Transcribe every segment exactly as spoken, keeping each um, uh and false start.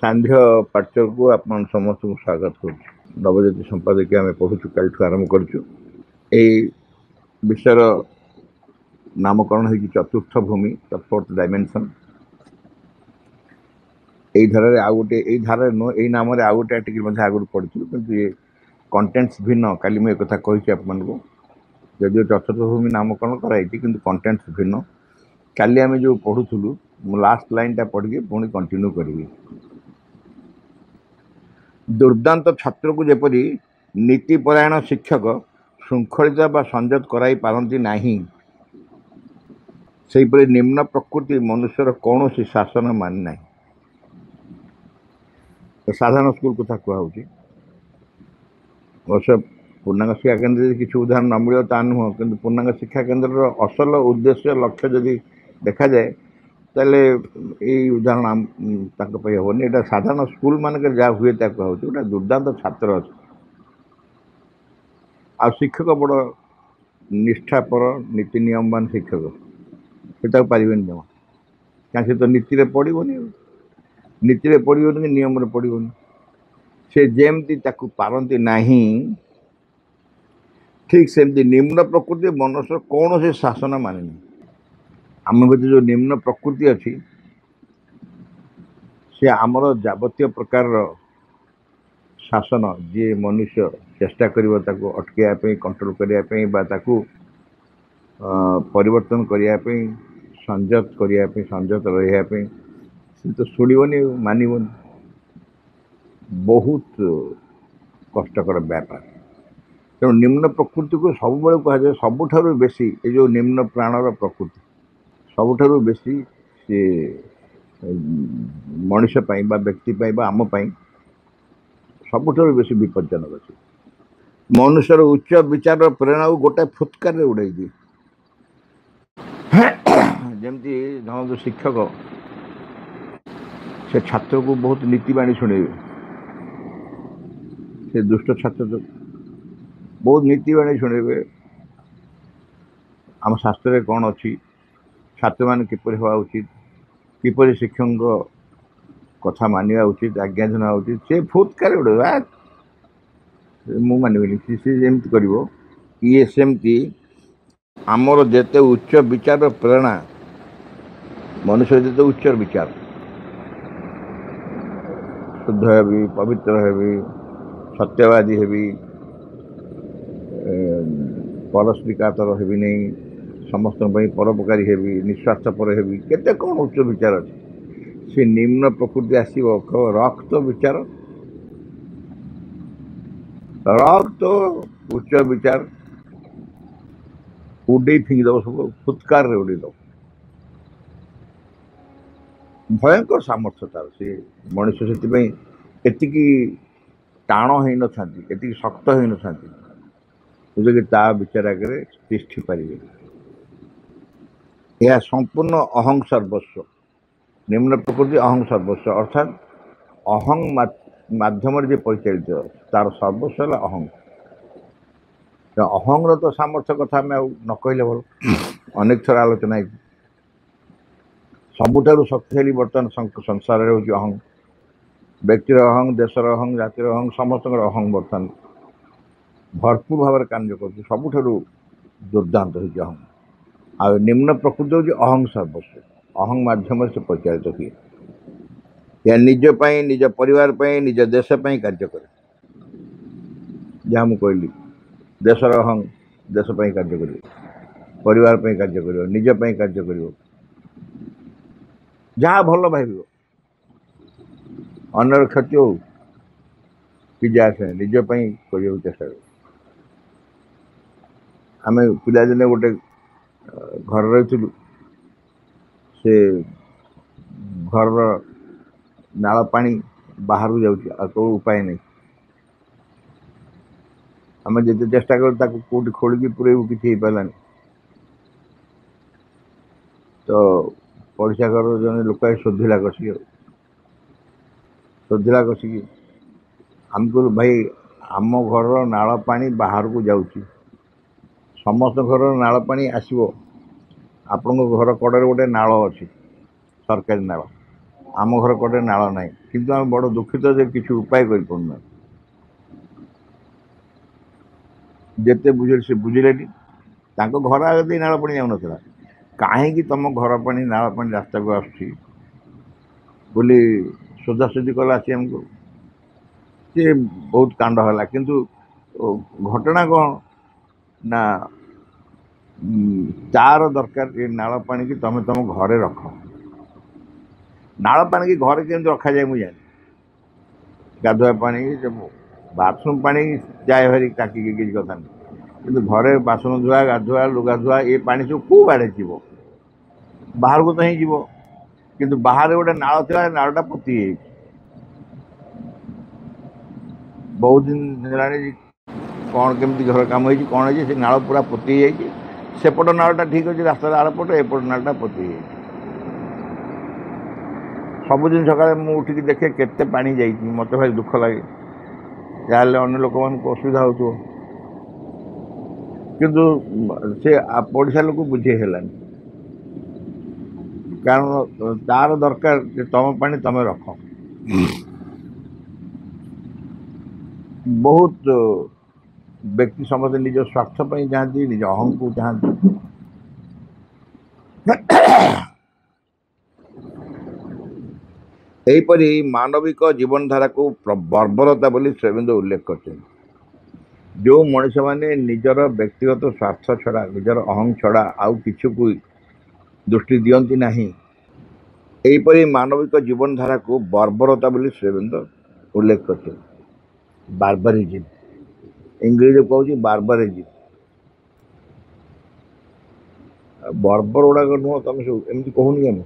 सांध्य पाठ्य को आप समस्त स्वागत कर नवज्योति संपादकीय आम पढ़ु कल आरंभ करूँ। विषय नामकरण है चतुर्थ भूमि द फोर्थ डायमेंशन यही धारे आउ गोटे यही धारे नुह यही नाम आउ गोटे आर्टिकल आगे पढ़ी कि ये कंटेन्ट्स भिन्न का मुझे कही आपको जदिव चतुर्थ भूमि नामकरण कराई किंतु कंटेन्ट्स भिन्न काली आम जो पढ़ुलू मु लास्ट लाइन टा पढ़ी पुणी कंटिन्यू करी। दुर्दांत छात्र को जेपरी नीतिपरायण शिक्षक श्रृंखलित बा संजत कराई पारंती नहीं सेहिपरि निम्न प्रकृति मनुष्यर कौन शासन मानि ना। तो साधारण स्कूल कथा कहूँ अवश्य पूर्णांग शिक्षा केन्द्र कि उदाहरण न मिले ता नुह कि पूर्णांग शिक्षा केन्द्र असल उद्देश्य लक्ष्य जदि देखा जाए तेल यही उदाहरण हेनी यहाँ साधारण स्कूल मानक जहाँ हुए कहूँ गोटे दुर्दांत छात्र अच्छे आ शिक्षक बड़ निष्ठापर नीति नियमवान शिक्षक से पारे जमा क्या से तो नीति पड़ोनी नीति पड़ोन कि नियम पड़ोन से जेमती पारती ना ठीक सेमती निम्न प्रकृति मनुष्य कौन से शासन माननी आम भीतर जो निम्न प्रकृति अच्छी से आमर जबत्य प्रकार शासन जी मनुष्य चेष्टा करने अटकैया कंट्रोल करने परिवर्तन करने संजत करने संजत रही सी तो शुणवनी मानवन बहुत कष्टकर व्यापार तेणु निम्न प्रकृति को सब कहुए सबुठ बेसी ये जो निम्न प्राणर प्रकृति सबुठ बेसी सी मनुष्यपाई व्यक्तिपाई आमपाई सबुठ बेसी विपज्जनक अच्छी मनुष्यर उच्च विचार प्रेरणा को गोटे फुत्कार उड़े दिए जमती धन जो शिक्षक से छात्र को बहुत नीतिवाणी शुणेबे से दुष्ट छात्र तो बहुत नीतिवाणी शुणेबे आम शास्त्र में कौन अच्छी छात्र मान किपर हवा उचित किपर शिक्षक कथा मानवा उचित आज्ञा जना उचित से फुत्कार उड़े मु मानवि सी जमी कर ये सेमती आमर जेते उच्च विचार प्रेरणा मनुष्य जेते उच्च विचार शुद्ध है पवित्र है सत्यवादी है परस्पीकातर है नहीं समस्त परोपकारी है निस्वार्थपर है केते कौन उच्च विचार अच्छे से निम्न प्रकृति आसो रक्त विचार रक्त उच्च विचार उड़े फिंगीदेव सब फुत्कार उड़ेद भयंकर सामर्थ्य तार सी मनुष्य से टाण हो न था ये शक्त हो न था जो कि ता विचार आगे तिष्ठि पारे यह संपूर्ण अहं सर्वस्व निम्न प्रकृति अहं सर्वस्व अर्थात अहं माध्यम जे परिचालित तार सर्वस्व है अहं अहंर तो सामर्थ्य कथा आम न कहले भल अनेक थर आलोचना सबुठ शक्तिशाली बर्तमान संसार हूँ अहं व्यक्तिर अहं देशर अहं जातिर अहं समस्त अहं बर्तमान भरपूर भाव कार्य कर सबुठ दुर्दांत हूँ अहं आ निम्न प्रकृति हूँ अहं सर्वस्व अहं मध्यम से परिचालित हुए या निजपाई निज परिवार निज देशपाई कार्य कै जहाँ मुझे कहली देशर अहं देशपाई कार्य कर परिवार पे कार्य कर निजपाई कार्य कर जहाँ भल भाव अन्नर क्षति हो कि जहाँ निजपाई कर चेषा आम पादिने गोटे घर रही से घर नाल पानी बाहर जाऊ उपाय नहीं आम जिते चेष्टा करूँ कौटी खोलिकी पुरेबू कि पारानी तो पड़शा घर जन लोक शोधला कसिक शोधला कसिकी आम कहूँ भाई आम घर नाल पानी बाहर को जाऊँ समस्त घर नाल पानी आसो आपण घर कड़े गोटे नाल अच्छी सरकारी नाल आम घर कटे नाल ना किंतु आम बड़ दुखित जे किसी उपाय करना जिते बुझे से बुझिले घर आगे नाल पानी जाऊन कहीं तुम घर पानी नाल पानी रास्ता को आसी बोली सोझासोझी कला सी आमको सी बहुत कांड है किंतु घटना कौन ना तार दरकार ये नाल पानी की तुम तुम घरे रख नाल पानी की घर के रखा जाए मुझे गाधुआ पानी जब बाथरूम पानी जाए हरी टाक किसी कथा नहीं कि घरे बासन धुआ गाधुआ लुगा धुआ ये पानी सब खूब आड़े जीव बाहर को तो ही जीव कि बाहर गोटे नाल था नालटा पोती बहुत दिन है कौन केमती घर कम हो कौन है से नाल पूरा पोती सेपट नालटा ठीक अच्छे रास्तार आड़पट एपट नालटा पोती सबुदिन सकाल मुझे देखे केते पानी जाए मत भाई दुख लगे जहाँ अन्न लोक मान असुविधा हो कि पड़शा लोक बुझे कारण तार दरकार तुम पानी तुम रख बहुत व्यक्ति समस्त निज स्वार्थपाई चाहती निज अहम को चाहती यहीपरी मानविक जीवनधारा को बर्बरता बोली श्रीबिंदु उल्लेख कर जो मनुष्य मैंने निजर व्यक्तिगत स्वार्थ छड़ा निजर अहम छड़ा आउ किछु को दृष्टि दियंती नहीं यहीपरी मानविक जीवनधारा को बर्बरता बोली श्रीबिंदु उल्लेख कर बार्बरिज्म इंग्रजी कहूँ बार्बरिज्म बर्बर गुड़ाक नुह तुम सब एमती कहूनी आम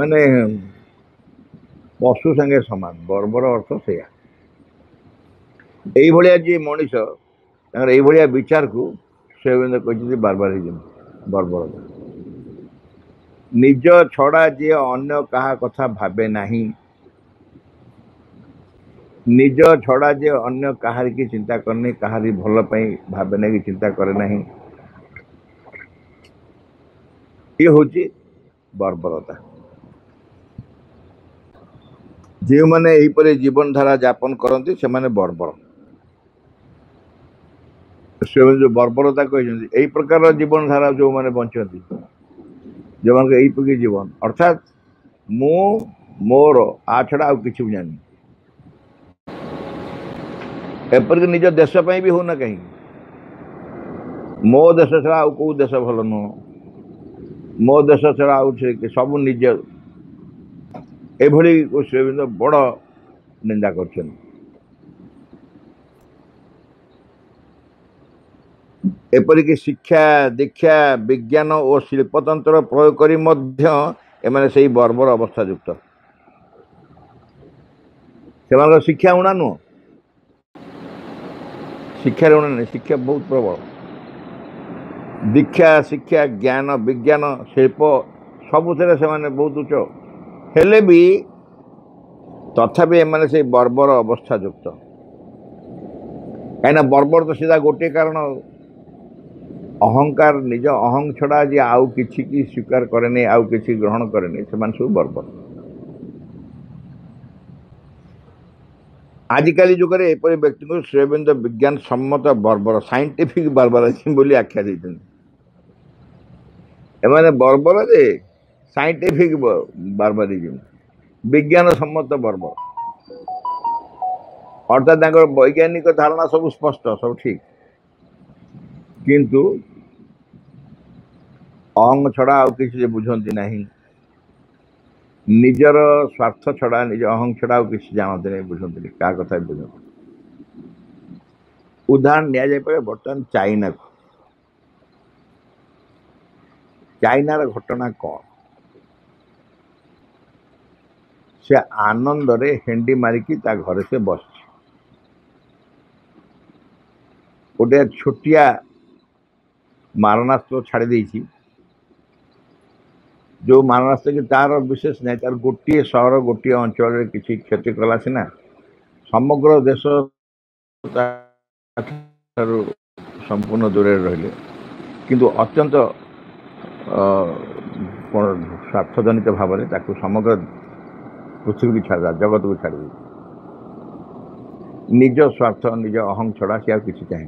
माने पशु संगे सामान बर्बर अर्थ से ये मनीष ये विचार को श्रीबिंदु कहते बार्बरिज्म बर्बर निज छड़ा जी अन्य कहा कथा भावे नहीं निज छड़ा जी अन्य कहार की चिंता करनी कहार भल पाई भावे ना कि चिंता करे नहीं ये हूँ बर्बरता जो मैंने यहीपरी जीवनधारा जापन करती से मैंने बर्बर जो बर्बरता कहते यही प्रकार जीवनधारा जो मैंने बंचती जो मान यही प्रकार जीवन अर्थात मु मोर आ छड़ा आ कि जानी एपरिक निज देश भी हो ना कहीं मो देश छड़ा आ कौ देश भल नुह मो देश छड़ा आ सब निज एभली को श्रीबिंद बड़ निंदा कर एपरिक शिक्षा दीक्षा विज्ञान और शिल्पतंत्र प्रयोग करी एमाने से बर्बर अवस्था युक्त से शिक्षा उणा नुह शिक्षार उणा नहीं शिक्षा बहुत प्रबल दीक्षा शिक्षा ज्ञान विज्ञान शिल्प सबुरे से बहुत उच्च हेले भी तथापि एमाने से बर्बर अवस्था युक्त कहीं बर्बर तो सीधा गोटे कारण अहंकार निज अहं छड़ा जी आउ किसी की स्वीकार करे आउ किसी ग्रहण करे सब बर्बर आजिकल युग में एपरी व्यक्ति को श्रीबिंद विज्ञान सम्मत बर्बर साइंटिफिक बर्बर बोली आख्या देने बर्बर जे साइंटिफिक बार्बरिज्म विज्ञान सम्मत बर्बर अर्थात वैज्ञानिक धारणा सब स्पष्ट सब ठीक किंतु अंग छड़ा आ कि बुझती ना निजर स्वार्थ छड़ा निज अहंग छड़ा आ कि जानते नहीं बुझती क्या कथा बुझ उदाहरण दिजाई बर्तमान चाइना को चाइनार घटना कौन से आनंद रे हेंडी मारिकी ता घरे से बस गोटे छोटिया मारणास्त्र छाड़ जो मारणास्त्र की तार विशेष नहीं तार गोटे सहर गोटे अंचल किसी क्षति कला सीना समग्र देश संपूर्ण दूर रे किंतु अत्यंत स्वार्थजनित भाव में ताकू समग्र पृथ्वी को छाड़ जगत को छाड़ निज स्वार्थ निज अहम छड़ा सी आज किसी चाहे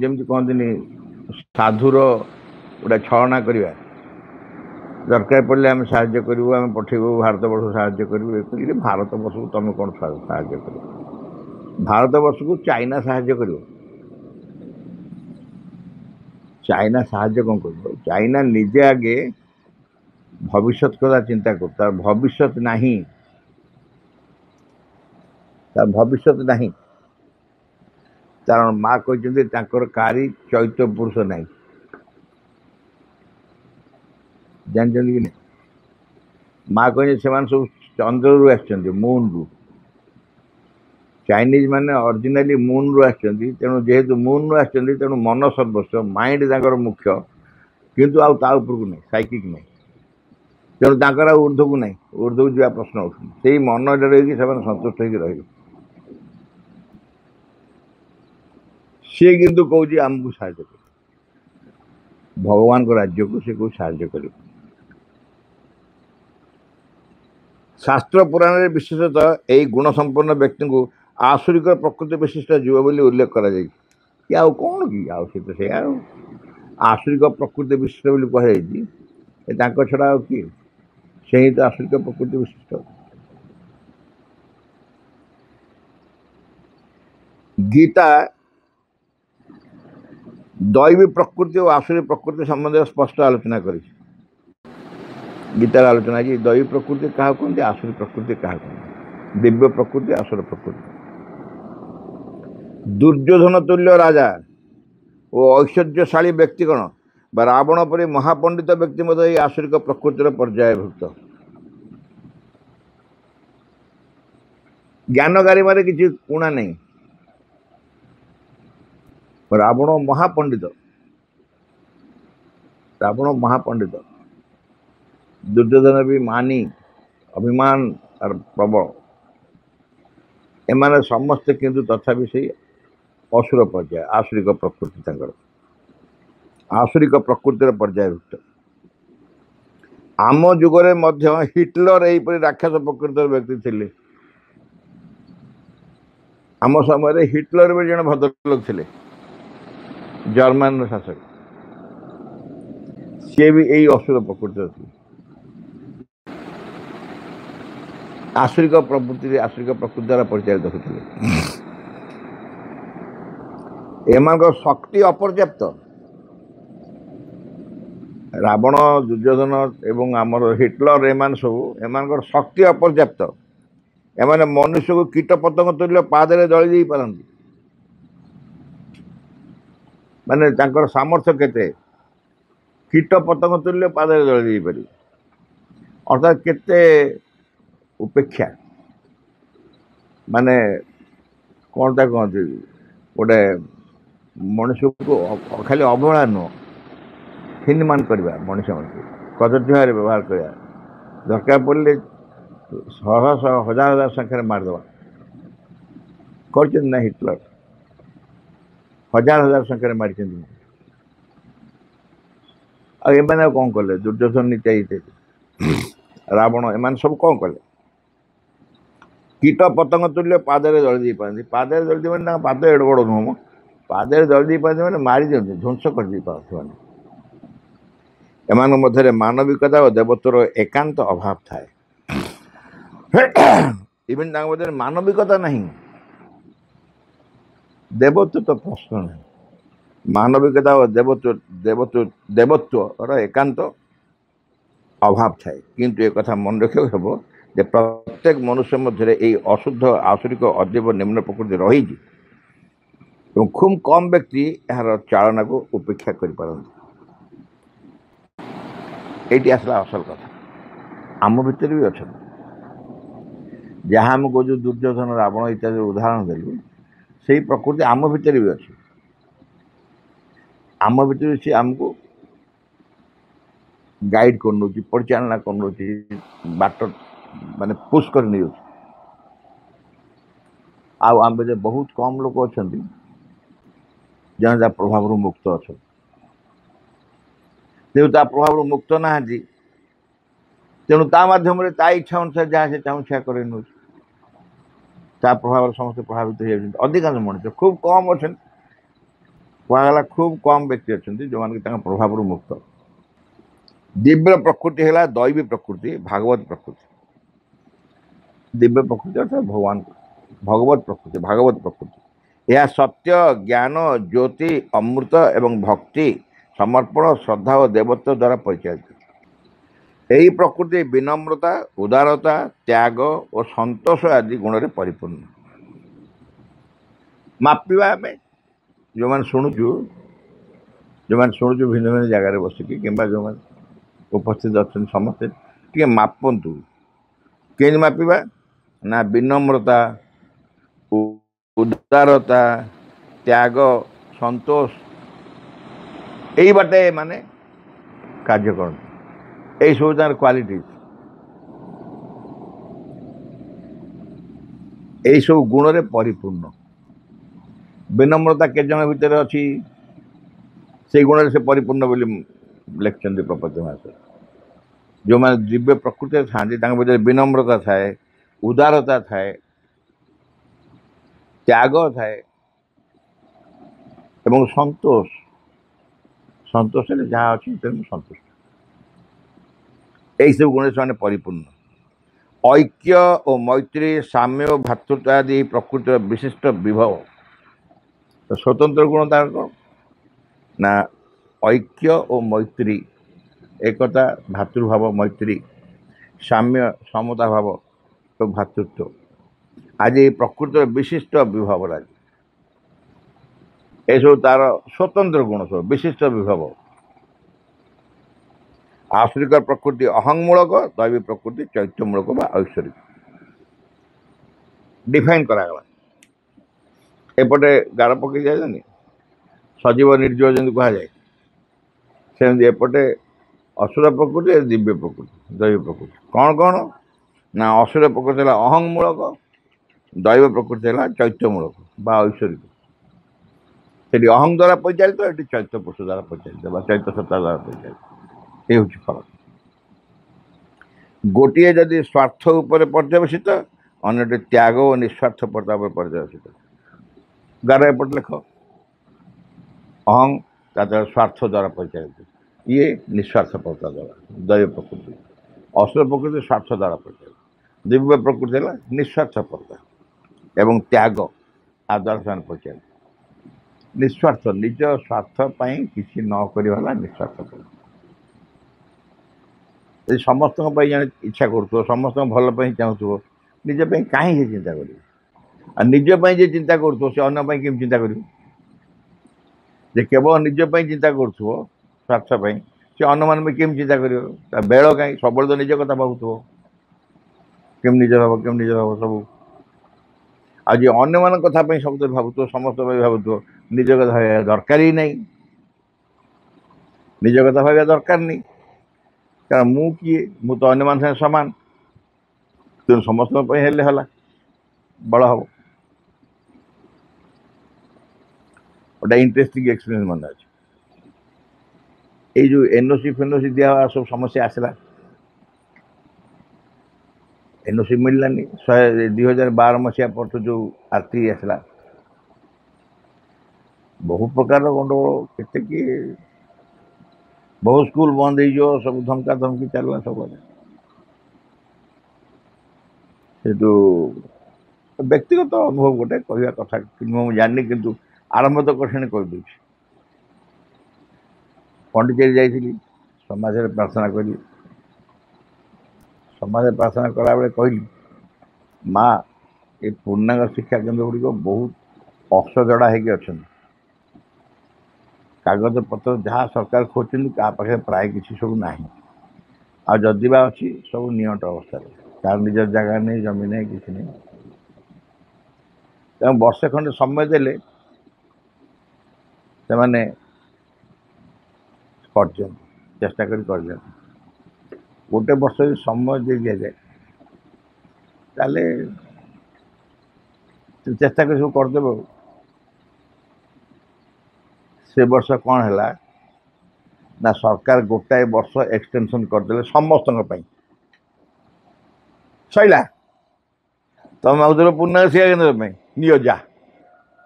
जमी कहते साधुर गोटे छलना करवा दरकार पड़े आम सा करूँ आम पठेबू भारतवर्ष साहय करूँ भारतवर्ष को तुम कौन सा भारतवर्ष को चाइना साहय कर चाइना साहय कौन कर चाइना निजे आगे भविष्य कदा चिंता कर भविष्य नहीं तार भविष्य नहीं कारण माँ कहते कारी चैत्य पुरुष नहीं जानते कि नहीं माँ कह सब चंद्रु आन रु चाइनीज मैंने ओरिजिनली मून रु आनु जेहेतु मून रु आनु मन सर्वस्व माइंड मुख्य किंतु आउ ता उपरकू नहीं साइकिक नहीं तेणु ऊर्ध को नहीं ऊर्ध को जा प्रश्न उठूँ से मन रही सतुष्ट हो सी किंतु कौच आमको सा भगवान को राज्य को सी कौ सा शास्त्र पुराण में विशेषतः यही गुण संपन्न व्यक्ति को आसुरिक प्रकृति विशिष्ट जीव बोली उल्लेख कर आउ कौन कि आउ से तो से आसुरिक प्रकृति विशिष्ट बोली कह छड़ा आउ किए से ही तो आसुरिक प्रकृति विशिष्ट गीता दैवी प्रकृति और आसुरी प्रकृति संबंध स्पष्ट आलोचना कर गीतार आलोचना जी दैवी प्रकृति क्या कहते आसुरी प्रकृति क्या कहते दिव्य प्रकृति आसुर प्रकृति दुर्योधन तुल्य राजा और ऐश्वर्यशाली व्यक्ति गण बा रावण पर महापंडित व्यक्ति मत ये आसुरिक प्रकृतिर पर्यायभुक्त ज्ञान गारिमार किसी कुणा नहीं रावण महापंडित रावण महापंडित दुर्योधन भी मानी अभिमान और प्रबल एम समस्ते किंतु तथापि से असुर पर्याय आसुरिक प्रकृति आसुरिक प्रकृतिर पर्यायभुक्त आम जुगरे मध्य हिटलर यहीपरि राक्षस प्रकृतिर व्यक्ति थिले आम समय हिटलर भी जन भद्रलोक थिले जर्मान शासक सी भी यही असुर प्रकृति थी आसुरिक प्रवृत्ति आसुरिक प्रकृति द्वारा परिचालित होते एम शक्ति अपर्याप्त रावण दुर्योधन एवं आमर हिटलर एम सब एम शक्ति अपर्याप्त एम मनुष्य को कीट पतंग तुल्य पादरे दली पारती माने तांकर सामर्थ्य केते कीट पतंग तुल्य पादरे दली पार अर्थात केते उपेक्षा माने कौन ता कहते गोटे मनुष्य को खाली अवहेला नुह हीनमान करवा मनुष्य कदर्थ भाव व्यवहार करवा दरकार पड़े शह शह हजार हजार संख्यार मारदेवा करना हिटलर हजार हजार संख्यार मारी आने कौन कले दुर्योधन नीति रावण एम सब कौन कले कीट पतंग तुल्य पादरे दली पारती पादरे दली मैंने पाद एड बड़ नुह मो पादरे दली पारती मैंने मारी दिखते ध्वंस कर मानविकता और देवत्वर एकांत अभाव थाए इवन मध्य मानविकता नहीं देवत्व तो प्रश्न नहीं मानविकता और देवत्व देवत्व देवत्वर एकांत अभाव थाए किंतु एक कथा मन रखा हम जे प्रत्येक मनुष्य मध्य यही अशुद्ध आसुरिक अदेव निम्न प्रकृति रही खूब कम व्यक्ति यार चालना को उपेक्षा करपारती आसला असल कथा आम भितर भी अच्छा जहाँ आम कौ दुर्योधन रावण इत्यादि उदाहरण देलु से प्रकृति आम भितर भी अच्छी आम भितर सी आमको गाइड कर परिचालना कर बाट मान पुश कर आम बहुत कम लोग अच्छा जनता प्रभाव मुक्त अच्छा देवता प्रभाव मुक्त ना तेणु ताध्यम इच्छा अनुसार जहाँ से चाहूँ से कर प्रभाव समस्त प्रभावित हो अधिकांश मनुष्य खूब कम अच्छा कहला खूब कम व्यक्ति अच्छा जो माने प्रभाव मुक्त दिव्य प्रकृति है दैवी प्रकृति भागवत प्रकृति दिव्य प्रकृति अर्थात भगवान भगवत प्रकृति भागवत प्रकृति यह सत्य ज्ञान ज्योति अमृत एवं भक्ति समर्पण श्रद्धा और देवत्व द्वारा परिचालित यही प्रकृति विनम्रता उदारता त्याग और संतोष आदि गुण में परिपूर्ण मापिवा आम जो मैंने शुणुचु जो मैंने शुणुचु भिन्न भिन्न जगार बसिकी कि जो मैंने उपस्थित अच्छा समस्ते टे मापतु के मापा ना विनम्रता उदारता त्याग संतोष यही बाटे माने कार्य करते यही सब तरह क्वालिटी यही सब गुण रे परिपूर्ण विनम्रता केजन भितर अच्छी से गुण से परिपूर्ण बोली लिखते प्रपति महाशय जो मैंने दिव्य प्रकृति थाती विनम्रता थाए उदारता थाए त्याग थाए एवं संतोष संतोष जहाँ अच्छी तेनाली संतोष यही सब गुण से परिपूर्ण ऐक्य और मैत्री साम्य और भ्रातृत्व आदि प्रकृतिर विशिष्ट विभव तो स्वतंत्र गुण तार कौन ना ऐक्य और मैत्री एकता भ्रातृभाव मैत्री साम्य समता भाव तो भ्रातृत्व आज प्रकृति विशिष्ट विभव राज्य ये सब तार स्वतंत्र गुण सब विशिष्ट विभव आश्रिक प्रकृति अहंगमूलक दैवी प्रकृति चैत्यमूलक बा ऐश्वरिक डिफाइन करागला एपटे गार पकई जाए सजीव निर्जीव जमी कह जाए सेमती एपटे असुर प्रकृति दिव्य प्रकृति दैव प्रकृति कौन कौन ना असुर प्रकृति है अहंगमूलक दैव प्रकृति है चैत्यमूलक ऐश्वरिक से अहंग द्वारा परिचालित ये चैत्य पुरुष द्वारा परिचालित चैत्य सत्ता द्वारा परिचालित ये हूँ फरक गोटे जदि स्वार्थ उपर पर्यवेसित अन्यटे त्याग और निस्वार्थता पर्यवेसित गार एपटे लेख अहंग ताद्वारा स्वार्थ द्वारा परिचालित ये निस्वार्थपरता द्वारा दैव प्रकृति असुर प्रकृति स्वार्थ द्वारा परिचालित दिव्य प्रकृति है निस्वार्थपरता एवं त्याग आ द्वारा से परिचालित निस्वार्थ निज स्वार्थ किसी न करवाला निस्वार्थपरता समस्त जन इच्छा करुव समस्त भलपाई चाहूब निजपाई कहीं चिंता कर निजपाई जे चिंता करुव से अन्य केम चिंता कर जे केवल निजपाई चिंता करुव स्वार्थपाई से अनुमान में केम चिंता कर बेल कहीं सब तो निज कथा भाव केम निज भाव केम निज भाव सब आज अन्न मान कथा सब भाव समस्त भाव निज कथा भाव दरकार ही नहीं निज कथा भाव दरकार नहीं क्या मु किए मु तो अन्न मान साथ सामान तेनाली समस्त बड़ हम गोटे इंटरेस्टिंग एक्सपीरियंस मन अच्छे ये एनओसी फेनोसी दिया सब समस्या आसला एनओसी मिललानी दुई हजार बार मसीहा पर जो आरती आसला बहुत प्रकार गंडगोल के किए बहुत स्कूल बंद हो सब धमका धमकी चलना सब जो व्यक्तिगत अनुभव गोटे कहवा कथा मुझे जानी किंतु आरंभ तो कठिन कहीदे पंडिचेरी जाइली समाज में प्रार्थना करी समाज में प्रार्थना कला बेले कहली माँ ये पूर्णांग शिक्षा केन्द्र गुड़िक बहुत असजड़ा होगी अच्छा कागज पत्र जहाँ सरकार खोजती क्या पाखे प्राय किसी सब ना आदि बा अच्छी सब निट अवस्था कार निज जगह नहीं जमी नहीं किसी नहीं तेनाली वर्षे खंडे समय दे से चेष्टा कर गोटे वर्ष समय दे दि जाए चेष्टा कर सब करदेव से वर्ष कौन है ना सरकार गोटाए वर्ष एक्सटेनसन करदे समस्त सरला तुम भाव पूर्णावासी केन्द्र नियो जा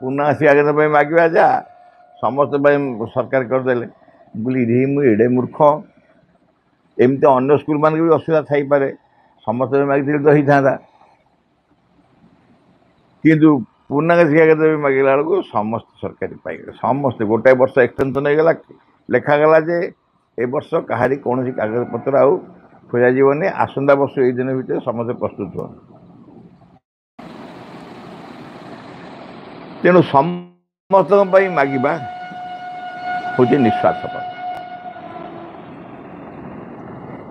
पूर्णावासी केन्द्र मागवा जा समस्त सरकार करदे बोली मुझे मूर्ख एमती अगर स्कूल मान भी असुविधा थपे समस्त मागिले तो होता कि पूर्णावासी केन्द्र मागला बेलू समस्त सरकारी पाइले समस्त गोटाए वर्ष एक्सटेनसन होगा लेखागला जे ए वर्ष कहारी कौन कागज पत्र आउ खोजा जीवन आसंता वर्ष यही दिन भितर समस्त प्रस्तुत हो तेणु समस्त मागवा हूँ निस्वार्थपरता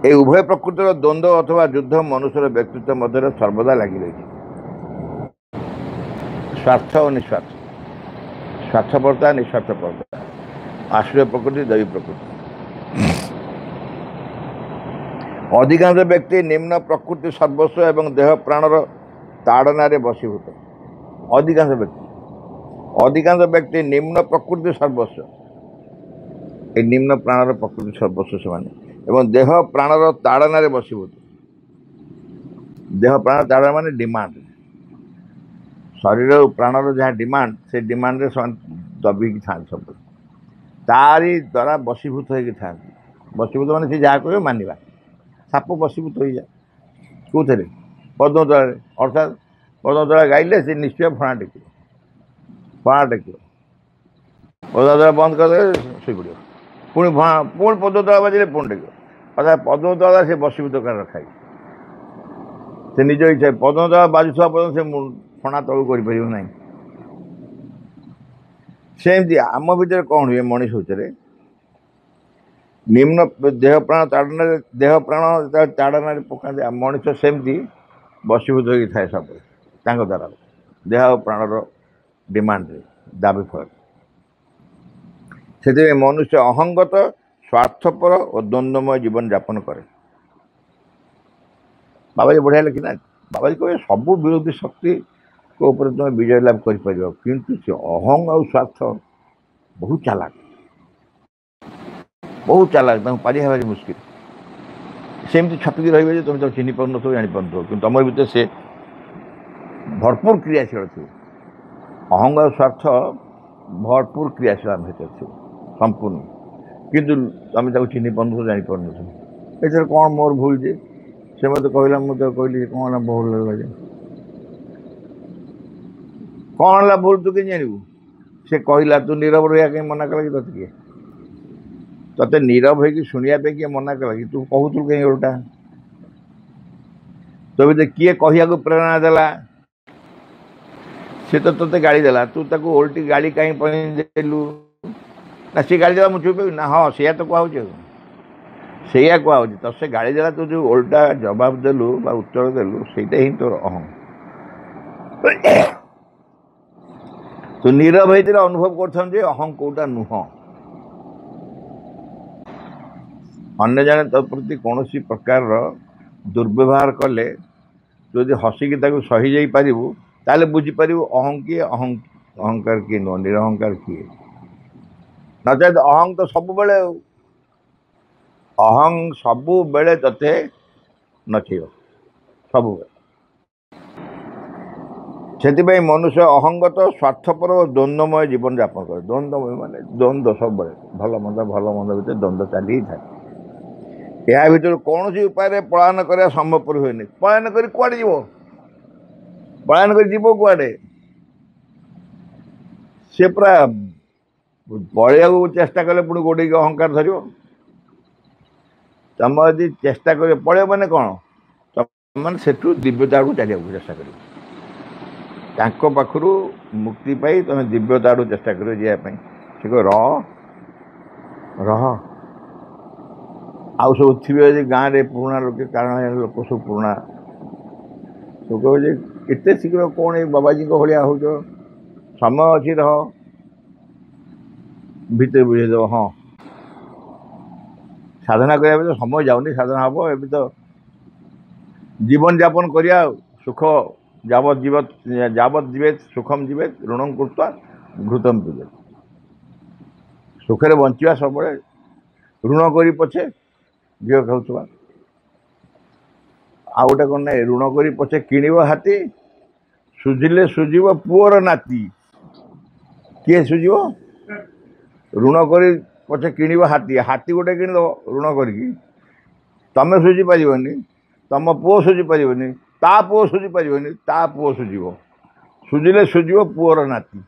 ये उभय प्रकृतिर द्वंद्व अथवा युद्ध मनुष्य व्यक्तित्व मध्य सर्वदा लगी रही स्वार्थ और निस्वार्थ स्वार्थपरता निस्वार्थपरता आश्रय प्रकृति दैवी प्रकृति अधिकांश व्यक्ति निम्न प्रकृति सर्वस्व एवं देह प्राणर ताड़नारे बसीभूत अधिकांश व्यक्ति अधिकांश व्यक्ति निम्न प्रकृति सर्वस्व ए निम्न प्राणर प्रकृति सर्वस्व से माने एवं देह प्राणर ताड़नारे बसीभूत देह प्राण ताड़ना माने डिमांड शरीर और प्राणर जहाँ डिमांड से डिमांड दबिक था सब तारी द्वारा बसीभूत होगी था बसीभूत माने से जहाँ कह मानवा साप बसीभूत हो जाए कौन पद्मतल अर्थात पद्मतला गाइले से निश्चय फणा टेक फणा टेक पद्मतला बंद करदे शुभ पुणी फणा पुणी पद्मतला बाजिले पुणी टेक अर्थात पद्मतला से बसीभूत कर रखाई से निज इच्छा पद्मतला बाजुवा पर्यटन से फणा तलू करना सेमती आम भर कौन हुए मनीष भर निम्न देह प्राण ताड़न देह प्राण ताड़न पका मनुष्य सेमती बसीभूत हो था सब द्वारा देह और प्राणर डिमांड दाबी फल से मनुष्य अहंगत स्वार्थपर और द्वंद्वमय जीवन यापन करे बाबाजी बढ़िया लिखिना बाबाजी कहे सबू विरोधी शक्ति ऊपर तुम विजय लाभ कर किंतु से अहंग और स्वार्थ बहुत चालाक बहुत चालाक पारी हवारी मुस्किल सेमती छपिक रही तुम तक चिन्ह पार जानी पार कि तुम भितर से भरपूर क्रियाशील थी अहंग और स्वार्थ भरपूर क्रियाशील आम भितर थी संपूर्ण किंतु तुम तक चिन्ह पार जानी पार ये कौन मोर भूल जे से मत कहला मुझे कहली कौन भूल लगे कौन है भूल तू कि जानबू से कहला तू नीरव रहा कहीं मना कला कि तेज किए तेत नीरव हो शुणापे किए मना कला कि तू कहू कहीं उल्टा तो भी किए कह प्रेरणा देला सी तो तेत गाड़ी देला तू ताक ओल्टी गाड़ी कहीं देलु ना सी गाड़ी देला मुझे चुप ना हाँ से तो कहुचे से कहुचे तो से गाड़ी देला तू जो ओल्टा जवाब देलु बा उत्तर देलु सेटा ही तोर अहम तो नीरव होती अनुभव कर अहम कौटा नुह अने जन प्रति कौन प्रकार दुर्व्यवहार कले तो जो हसिकी सही जा पारू ताले बुझीपारू अहं किए अहं अहंकार किए नुह निरहंकार किए नचे अहं तो सब बेले अहं सब बेले ते नचेब सब से मनुष्य अहंगत स्वार्थपर और द्वंद्वमय जीवन यापन करे द्वंद्वमय माने द्वंद्व सब भल मंद भल मंद भितर द्वंद्व चली थाए या भितर कौन सी उपाय पलायन करने संभवपर हुए नहीं पलायन कर कुआड़े जीव पलायन कर जीव कुआड़े से पूरा पलैयाकू चेष्टा कले पुणी गोटे अहंकार धर तुम यदि चेष्टा कर पलैब मैंने कौन तुम मैंने से दिव्यता को चलिए चेष्टा कर तांको पाखरु मुक्ति पाई तुम दिव्यता चेष्टा कर जावाई से कह रह आउ सब थी गाँव पुराणा लोक कारण लोक सब पुराणा सब कह एत शीघ्र कौन ये बाबाजी भाया हो समय अच्छी रह भीतर बुझेद हाँ साधना करने समय जाऊनी साधना हम ए तो जीवन यापन करा सुख जावत जीवत जावत जीवेत सुखम जीवेत ऋणम कृत्वा घृतम पीबेत सुखरे बंचा सब ऋण कर पचे झील खाऊ आ गए कौन ना ऋण कर पचे कि हाथी सुझिले सुझिव पुअर नाती किए सुझिव ऋण कर पचे कि हाथी हाथी गोटे किद ऋण करके तुम सुझी पारनि तुम पुओ सुझी पारनि ता पुओ सुझी पारनि ता पुओ सुझिव सुझिले सुझिव पुअर नाती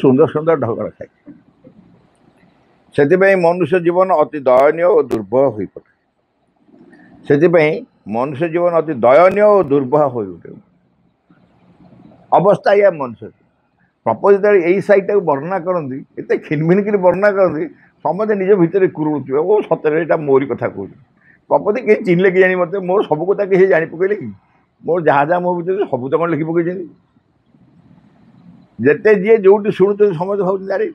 सुंदर सुंदर ढगर खाई से मनुष्य जीवन अति दयनीय और दुर्भह हो पड़े से मनुष्य जीवन अति दयनीय और दुर्भह हो अवस्था या मनुष्य प्रपोज यही सैडटा को वर्णना करती एत खिनमिन कि वर्णना करती समझे निज भर कुरुड़े ओ सतरे यहाँ मोरी कथा कह प्रपोज कहीं चिन्हले कि जानी मत मोर सब कथा किसी जाणी पकड़े कि मोर जहाँ जहाँ मो भर सबूत कौन लिखी पकड़ जेते जी जो शुणुन समझे भाव अरे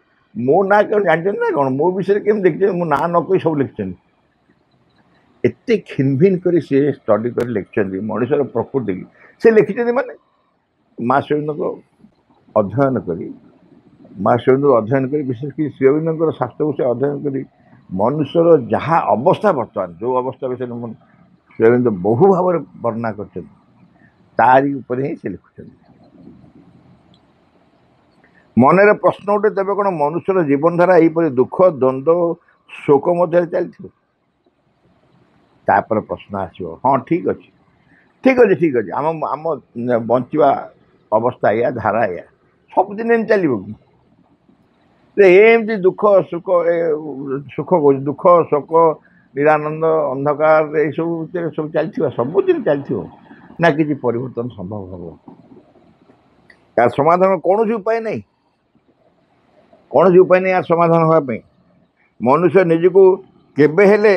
मो ना कौन जानते ना कौन मो विषय केम देखते मो ना न कही सब लिखते एत खिनभिन कर स्टडी कर लिखते मनुष्य प्रकृति से लिखिं माने माँ श्रीविंद को अध्ययन कर माँ श्रीविंद अध्ययन कर विशेषकर श्रीविंद शास्त्र को से अध्ययन कर मनुष्य जहाँ अवस्था बर्तमान जो अवस्था विषय में श्रीविंद बहु भाव वर्णना करी से लिखुं मनरे प्रश्न उठे तेज कौन मनुष्य जीवनधारा यहपर दुख द्वंद्व शोक मध्य चलो तापर प्रश्न आसो हाँ ठीक अच्छे ठीक अच्छे ठीक अच्छे आम आम बंचा अवस्था या धारा या सब दिन एम चलो एमती दुख सुख सुख कह दुख शोक निरानंद अंधकार ये सब सब चल सबुदिन चलो ना कि परिवर्तन संभव हम यार समाधान कौन उपाय नहीं कौन से उपाय नहीं यार समाधान होगापी मनुष्य निजक केवेले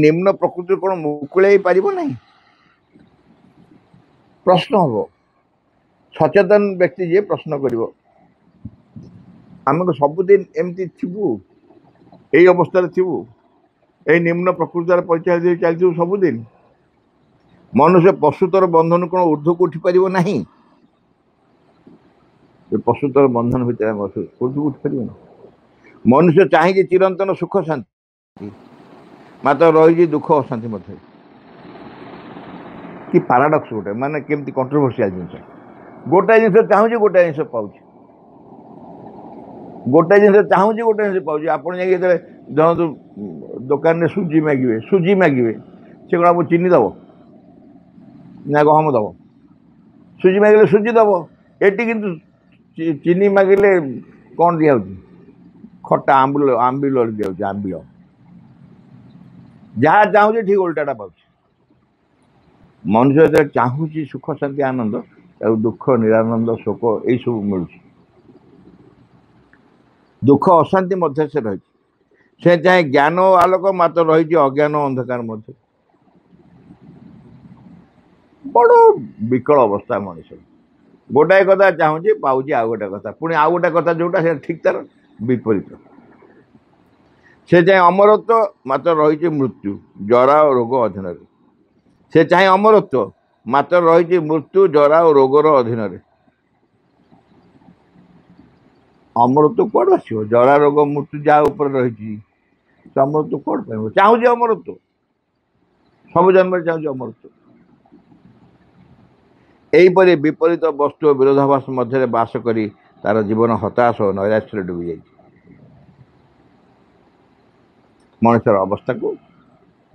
निम्न प्रकृति कौन मुकुले पार ना प्रश्न हम सचेतन व्यक्ति जी प्रश्न कर आमको सबुदिन एमती थू यही अवस्था थू निम्न प्रकृति परिचय चलू सबुदिन मनुष्य पशु तर बंधन कौन ऊर्ध्व को उठी पार ना पशु तर बंधन भितर ऊर्ध्व उठी पार मनुष्य चाहिए चिरंतन सुख शांति मात्र रही दुख अशांति मध्य कि पाराडक्स गोटे मानने केमती कंट्रोवर्सीआल जिन गोटे जिन चाहूँ गोटे जिन पाँच गोटे जिन चाहूँ गोटे जिन पाँच आप धरतु दुकान में सुजी मागे सुजी मागे से कौन आपको चीनी दब ना गहम दब सुजी मागिले सुजी दब ये कि चीनी मागिले कौन दिया खटा आंबुल आंबिल दिया आंबिल जहाँ चाहूँ ठीक उल्टाटा पाँच मनुष्य जो चाहूँ सुख शांति आनंद दुख निरानंद शोक यही सब मिलू दुख अशांति मध्य से रही से चाहे ज्ञान आलोक मात्र रही अज्ञान अंधकार मध्य बड़ विकल अवस्था मनुष्य गोटाए कथा चाहूँगी पाऊँ आउ गोटे कथा पुणी आउ गोटे कथा जोटा से ठीक तार विपरीत से चाहे अमरत्व मात्र रही मृत्यु जरा और रोग अधीन से चाहे अमरत्व मात्र रही मृत्यु जरा और रोगर अधीन अमरत्व कौड़ आस जरा रोग मृत्यु जहाँ उपर रही अमरत्व कौड़ पाइब चाहूँगी अमरत्व सब जन्म चाहूँगी अमरत्व यहीपरि विपरीत वस्तु और विरोधाभास मध्य बास करी तार जीवन हताश और नैराश्य डूबी जाए मनुष्य अवस्था को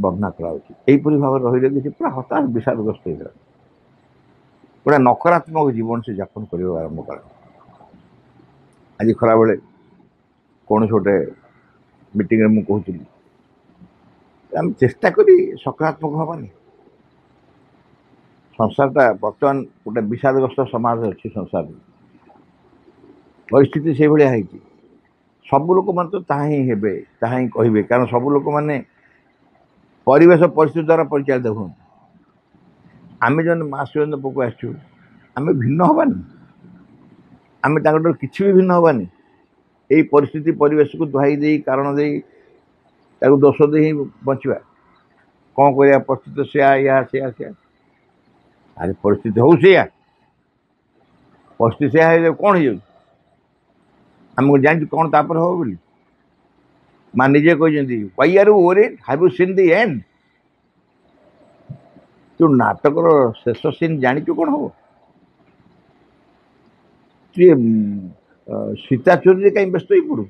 वर्णना करपरी भाव रही से पूरा हताश विषादग्रस्त हो पूरा नकारात्मक जीवन से यापन करने आरंभ कर आज खरा बेले कौन गोटे मीटिंग में मुझे कहूँ चेष्टा करी सकारात्मक हवानी संसारटा बर्तमान गोटे विषादग्रस्त समाज अच्छी संसार परिस्थिति से भाया है सबू लोक मैंने तो ताबे ताही कहे कारण सबू लोक मैंने परिवेश परिस्थिति द्वारा परिचालित हूँ आम जो माँ श्रीवंद पक आम भिन्न हवानी आम तर कि भिन्न हवानी यही परिस्थिति परिवेश को दुहाई दे कारण दे दोष दे बचा कौन कर परिस्थिति से या से से अरे परिस्थिति हो सैया परिस्थिति सैया कौन हो आमको जानू कौन तापर हो बोली माँ निजे कहते why are worried have you seen the end तू नाटकर शेष सीन जाचु कौन हम सी सीताचोरी कहीं व्यस्त ही पड़ू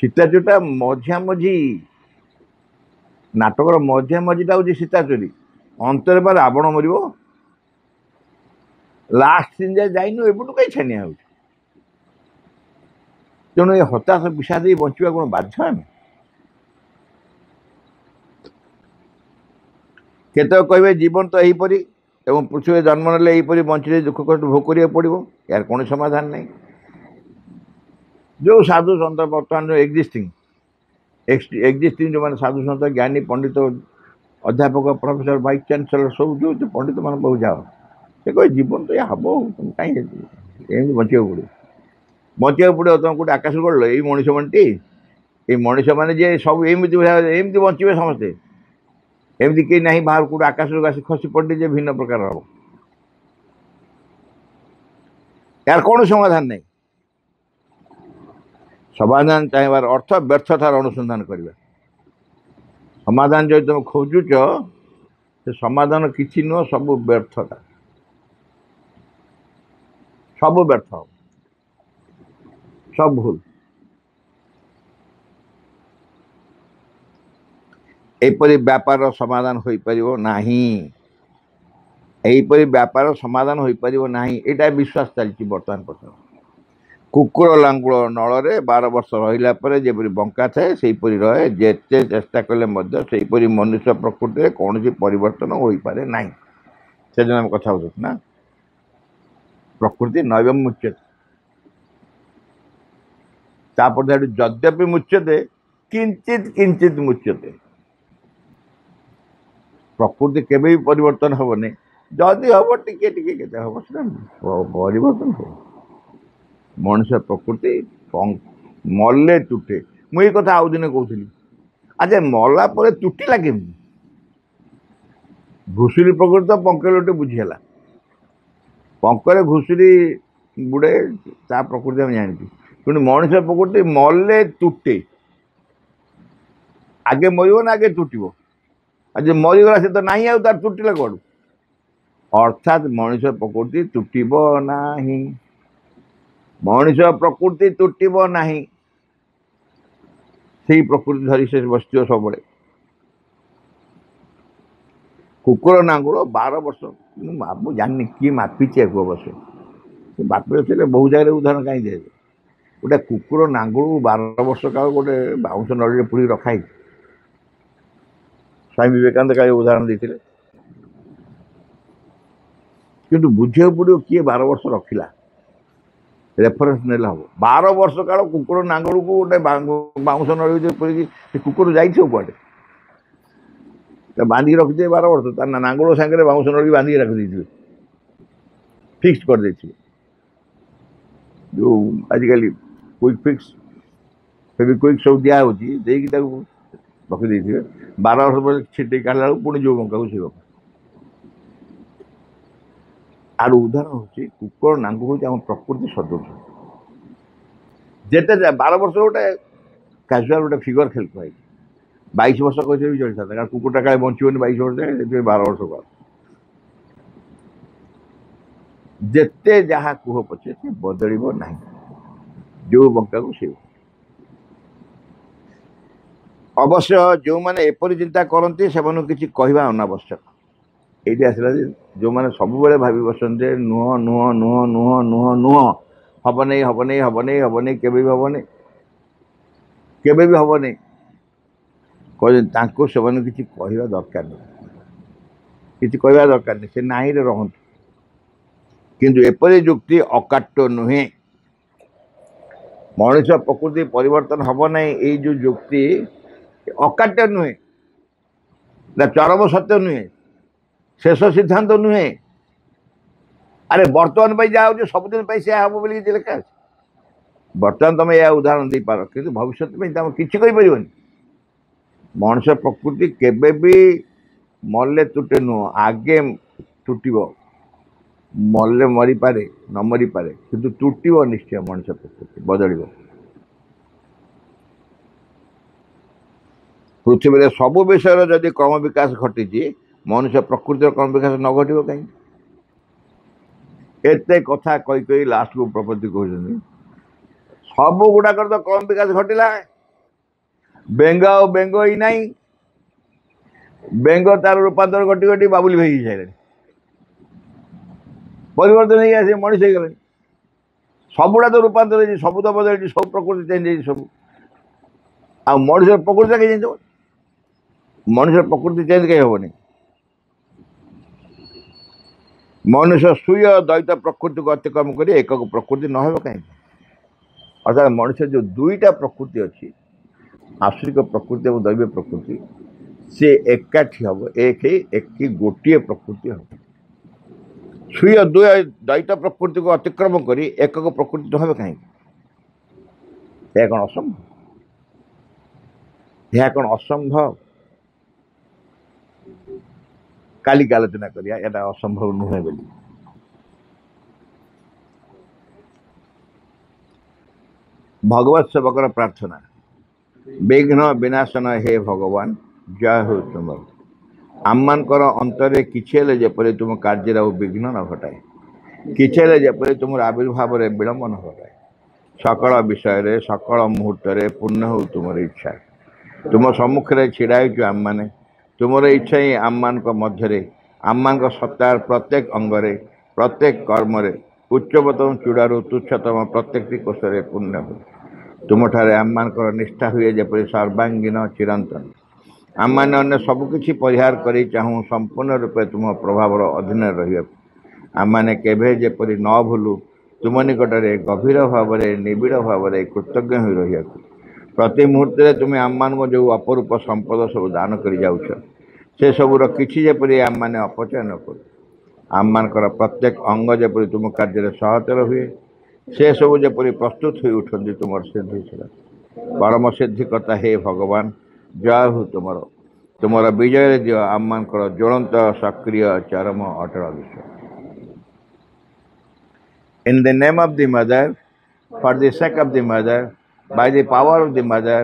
सीताचोरीटा मझा मझी नाटकर मझा मझीटा हूँ सीताचोरी अंतर पर रावण मर लास्ट सीन जाए जाइन एपटू कहीं छानिया हो तेणु ये हताश विषाद बचा कौन बाध्य केतक कहे जीवन तो यहीपरी एवं पृथ्वी जन्म ना यहीपरी बचले दुख कष्ट भोग करा पड़ो यार कौन समाधान नहीं जो साधु सन्त बर्तमान जो एक्जिस्टिंग एक्जिस्टिंग जो मैंने साधु सन्त ज्ञानी पंडित अध्यापक प्रोफेसर वाइस चांसलर सब जो पंडित मान पाक जाओ से कहे जीवन तो यह हम तुम कहीं एम बचा पड़ो बचा पड़ो तुम गोटे आकाश गढ़ ये मनुष्य मानटी ये मनुष्य मैंने जे सब एमती बचे समस्ते एमती कहीं ना बाहर कौटे आकाश आसी खसी पड़े जे भिन्न प्रकार हम यार कौन समाधान नहीं समाधान चाहिए अर्थ व्यर्थतार अनुसंधान करवा समाधान जो तुम खोजुच से समाधान किसी नुह सब व्यर्थता सब व्यर्थ हम सब भूल एपरी व्यापार समाधान हो पार नहीं एपरी व्यापार समाधान हो पार नहीं एटा विश्वास चलती बर्तमान पर्यटन कुकुर लांगुड़ नल बार वर्ष रहा बंका थाए से रहे जेते चेष्टा कले मनुष्य प्रकृति में कौन सी परिवर्तन हो पारे ना से दिन आम कथा ना प्रकृति नैव मुच्यते यद्यपि मुच्यते किंचित किंचित मुच्यते प्रकृति केवे भी परिवर्तन हेनी जदि हम टिके टिके हम परिवर्तन हो मनुष्य प्रकृति मल्ले तुटे मुझे कथा आउ दिन कहती अच्छा मलापर तुटिला केमी घुसुरी प्रकृति तो पंके लोटे बुझीगला पंकर घुसुरी बुड़े ता प्रकृति आम जानती कि मनुष्य प्रकृति मल्ले तुटे आगे मरब ना आगे तुटब आज मरीगला से तो ना आ तार तुटिला कौड़ अर्थात मनुष्य प्रकृति तुटब ना मनुष्य प्रकृति तुटब ना से प्रकृति धरी से बसो सब कुकुर नांगुड़ बार वर्ष मु जानी किए मापिचे एक अवश्य बापी थे बहुत जगह उदाहरण कहीं दे गोटे कुकुर नांगुड़ बार वर्ष काल गोटे बाउंस नड़ी पुड़ी रखाई स्वामी विवेकानंद का उदाहरण देते किंतु बुझे पड़ो किए बार वर्ष रखिला रेफरेन्स ना हम बार वर्ष काल कुकुर नांगड़ को गोटे बाउंस नड़ी पड़ी कुकुर जाइए कटे तो बांधिक रखिदे बार वर्ष तार नांगड़ सागर बाउंस नड़ी बांधिक रखिदे फिक्स करदे जो आजिकल क्विक फिक्स फेविक क्विक सब दिखाई देकिता रखिदे थे बार वर्ष पर छिटे काढ़ला पुणी जो बंका से बंका आर उदाहरण हूँ कुकुर नांगू हूँ आम प्रकृति सदृश जेते बार वर्ष गोटे कैजुआल गोटे फिगर खेल पाई बैश वर्ष कहते भी चल था कारण कुकुरटा क्या बचीबनी बैश वर्ष जाए बार वर्ष का जेते जहाँ कह पचे से बदल ना जो बंका को से अवश्य जो मैंने एपरी चिंता करती से किसी कहवा अनावश्यक ये आसला जो मैंने सब बेले भावी बसते नुह नुह नुह नुह नुह नुह हम नहीं हम नहीं हम नहीं हम नहीं केवे भी हम नहीं केवे भी हम नहीं कहते से किसी कहवा दरकार नहीं किसी कहवा दरकार नहीं से नाई रहतु किंतु एपरी युक्ति अकाट्य नुहे मनुष्य प्रकृति परिवर्तन हम नहीं ये जो युक्ति अकाट्य नुहे ना चरम सत्य नुहे शेष सिद्धांत नुहे अरे बर्तमान जहाँ हो सबुदिन से हम बोल लेखा बर्तमान तुम यह उदाहरण दे पार कि भविष्य तुम कि मनुष्य प्रकृति केवे भी मल्ले तुटे नुह आगे तुटब मरले मरीपे न मरीपे कि तुट निश्चय मनुष्य प्रकृति बदल पृथ्वी सबू विषय जदि क्रम विकास घटी मनुष्य प्रकृतिर क्रम विकास न घटो कहीं एते कथा कही कही लास्ट को प्रपत्ति कहते सब गुड़ाक तो क्रम विकास घटला बेंग आ बेंग ही ना बेंग तार रूपांतर घटी घटी बाबुली भाई सारे परिवर्तन ही आस मनीष हो गले सबुड़ा तो रूपांतर सबू तो बदल सब प्रकृति चेंज सब आ मनुष्य प्रकृति कहीं चेंज हो मनुष्य प्रकृति चेंज कहीं हेनी मनुष्य सुय द्वैत प्रकृति को अतिक्रम कर एक प्रकृति न हो कहीं अर्थात मनुष्य जो दुईटा प्रकृति अच्छी आश्रिक प्रकृति और दैव प्रकृति सी एकाठी हम एक ही एक गोटे प्रकृति हम सुय दुय द्वैत प्रकृति को अतिक्रम कर एक प्रकृति न हो कहीं यह कौन असंभव यह कौन असंभव काली की आलोचना करिया एटा असंभव नुहे बोली भगवत सेवकर प्रार्थना विघ्न विनाशन हे भगवान जय हो तुम आम मान अंतरे किछेले जपरि तुम कार्य विघ्न न घटाए किछेले जपरि तुम आविर्भाव विलंब न घटाए सकल विषय सकल मुहूर्त पूर्ण हो तुम इच्छा तुम सम्मुखें छिड़ा हो आम मैंने तुम इच्छा ही आम मान मध्य आम मान सत्तार प्रत्येक अंगरे प्रत्येक कर्मरे उच्चतम चूड़ार तुच्छतम प्रत्येक कोषरे पुण्य हो तुम ठारे आम मान निष्ठा हुए जपरि सर्वांगीन चिरंतन आम मान अन्य सबकि परिहार कर चाहूँ संपूर्ण रूपे तुम प्रभाव अधीन रही आम मैंने केपरि न भूलु तुम निकटने गभीर भाव निविड़ भाव कृतज्ञ हो रही प्रति मुहूर्त तुम्हें आम मान जो अपरूप संपद सब दान कर से सबूर किसी जपरी आम मैंने अपचय न कर आम मान प्रत्येक अंग जपरी तुम कार्य सहतर हुए से सब जपरी प्रस्तुत हो उठती तुम सिद्धि परम सिद्धिकता हे भगवान जय हो तुम तुम विजय दिव आम मान ज्वलंत सक्रिय चरम अटल विश्व in the name of the mother for the sake of the mother By the power of the mother,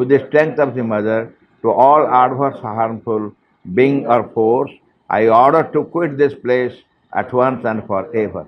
with the strength of the mother, to all adverse, harmful being or force, I order to quit this place at once and forever.